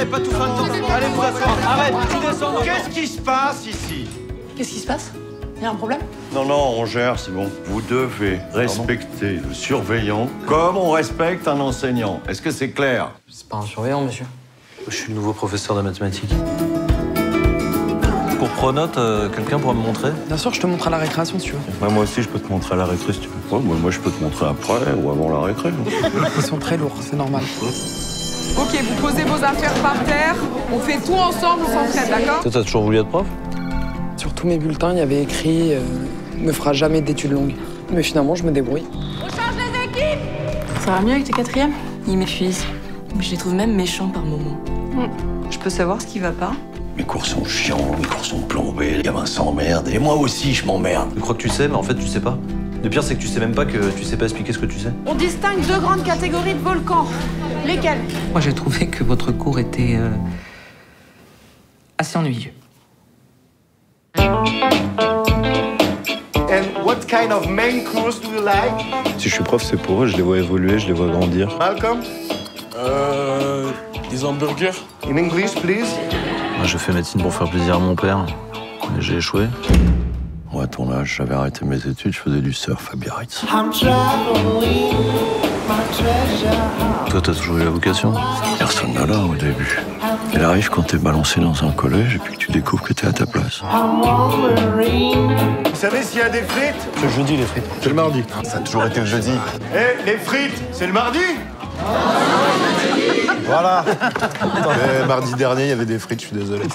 Hey, pas tout fin de temps. Allez vous asseoir. Arrête, tu descends. Qu'est-ce qui se passe ici? Qu'est-ce qui se passe? Il y a un problème? Non, non, on gère, c'est bon. Vous devez respecter le surveillant comme on respecte un enseignant. Est-ce que c'est clair? C'est pas un surveillant, monsieur. Je suis le nouveau professeur de mathématiques. Pour Pronote, quelqu'un pourra me montrer? Bien sûr, je te montre à la récréation si tu veux. Ouais, moi aussi, je peux te montrer à la récré si tu veux. Ouais, moi, je peux te montrer après ou avant la récré. Ils sont très lourds, c'est normal. Ok, vous posez vos affaires par terre, on fait tout ensemble, on s'entraide, d'accord? Toi, t'as toujours voulu être prof? Sur tous mes bulletins, il y avait écrit ne fera jamais d'études longues. Mais finalement, je me débrouille. On change les équipes! Ça va mieux avec tes quatrièmes? Ils m'épuisent. Je les trouve même méchants par moments. Mmh. Je peux savoir ce qui va pas? Mes cours sont chiants, mes cours sont plombés, les gamins s'emmerdent, et moi aussi je m'emmerde. Tu crois que tu sais, mais en fait tu sais pas. Le pire c'est que tu sais même pas que tu sais pas expliquer ce que tu sais. On distingue deux grandes catégories de volcans. Lesquelles? Moi j'ai trouvé que votre cours était assez ennuyeux. And what kind of main course do you like? Si je suis prof, c'est pour eux, je les vois évoluer, je les vois grandir. Malcolm? Des hamburgers. In English, please. Moi, je fais médecine pour faire plaisir à mon père, mais j'ai échoué. Moi, à ton âge, j'avais arrêté mes études, je faisais du surf à Biarritz. Toi, t'as toujours eu la vocation? Personne ne l'a au début. Elle arrive quand t'es balancé dans un collège et puis que tu découvres que t'es à ta place. Vous savez s'il y a des frites? C'est le jeudi, les frites. C'est le mardi. Ça a toujours été le jeudi. Eh, les frites, c'est le mardi? Voilà. Mardi dernier, il y avait des frites, je suis désolé.